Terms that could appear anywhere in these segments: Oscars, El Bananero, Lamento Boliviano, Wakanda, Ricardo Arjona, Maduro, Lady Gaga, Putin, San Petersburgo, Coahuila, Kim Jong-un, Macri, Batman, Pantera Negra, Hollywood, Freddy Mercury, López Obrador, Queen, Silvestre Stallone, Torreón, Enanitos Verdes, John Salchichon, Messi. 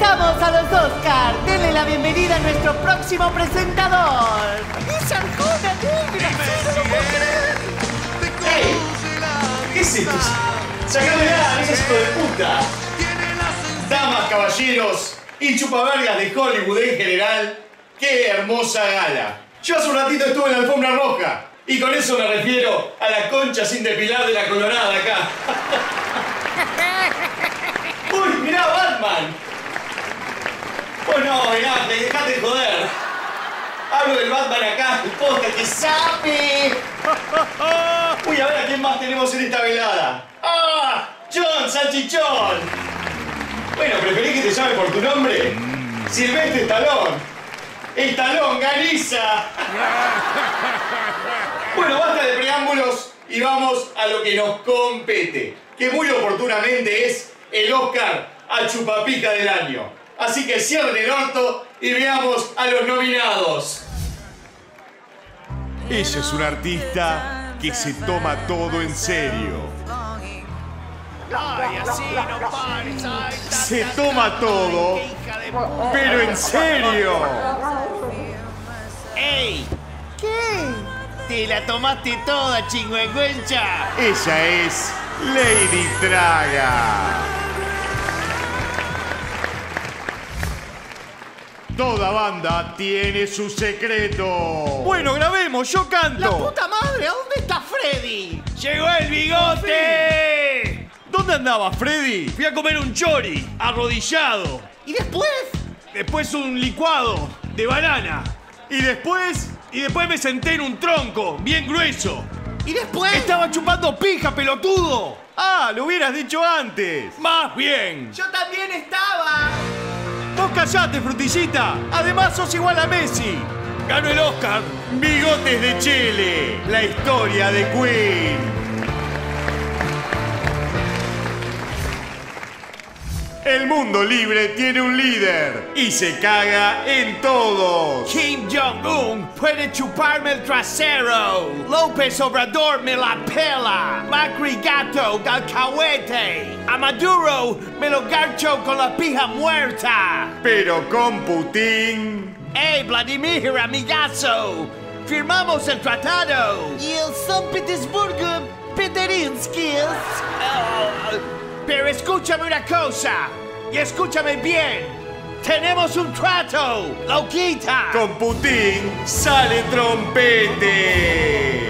Estamos a los Oscars. Denle la bienvenida a nuestro próximo presentador. ¡Es Arjona Negra! ¡Ey! ¿Qué es esto? ¡Sacadela, es esto de puta! Damas, caballeros y chupavergas de Hollywood en general, ¡qué hermosa gala! Yo hace un ratito estuve en la alfombra roja y con eso me refiero a la concha sin depilar de la colorada acá. ¡Uy, mirá, Batman! ¡Oh, no, mirá, dejate de joder! Hablo del Batman acá, el poste que sabe. Uy, a ver a quién más tenemos en esta velada. ¡Ah! ¡John Salchichón! Bueno, ¿preferís que te llame por tu nombre? Silvestre Stallone. ¡Stallone Ganiza! Bueno, basta de preámbulos y vamos a lo que nos compete, que muy oportunamente es el Oscar a Chupapica del año. Así que cierren el orto y veamos a los nominados. Ella es una artista que se toma todo en serio. Se toma todo, pero en serio. ¡Ey! ¿Qué? Te la tomaste toda, chingüengüencha. Ella es Lady Gaga. Toda banda tiene su secreto. Bueno, grabemos, yo canto. ¡La puta madre! ¿A dónde está Freddy? ¡Llegó el bigote! Sí. ¿Dónde andaba, Freddy? Fui a comer un chori, arrodillado. ¿Y después? Después un licuado de banana. ¿Y después? Y después me senté en un tronco, bien grueso. ¿Y después? Estaba chupando pija, pelotudo. Ah, lo hubieras dicho antes. Más bien. Yo también estaba. Vos callate, frutillita. Además, sos igual a Messi. Ganó el Oscar Bigotes de Chile, la historia de Queen. El mundo libre tiene un líder y se caga en todos. Kim Jong-un puede chuparme el trasero. López Obrador me la pela. Macri gato de alcahuete. A Maduro me lo garcho con la pija muerta. Pero con Putin... ¡Ey, Vladimir, amigazo! Firmamos el tratado. Y el San Petersburgo Peterinskis. Pero escúchame una cosa. Y escúchame bien. Tenemos un trato, loquita. Con Putin sale trompete.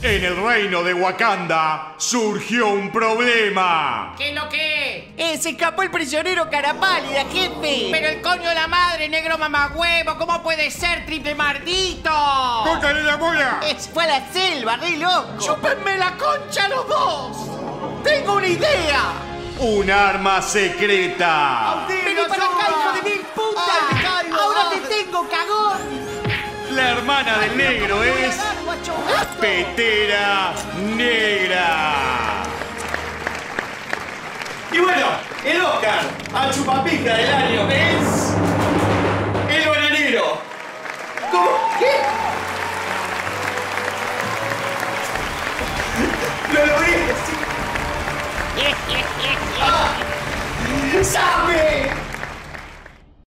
En el reino de Wakanda surgió un problema. ¿Qué lo que? Se escapó el prisionero Carapálida, jefe. Pero el coño de la madre, negro mamagüevo, ¿cómo puede ser, triple mardito? ¡Cótale la bola! Fue a la selva, re loco. ¡Chúpenme la concha a los dos! ¡Tengo una idea! ¡Un arma secreta! ¡Vení para acá, hijo de mil putas! Ah, ¡ahora te tengo, cagón! La hermana del negro es Pantera Negra. Y bueno, el Oscar a Chupapija del año es... El Bananero. ¿Cómo? ¿Qué? Lo logré. ¡Ah! ¡Sabe!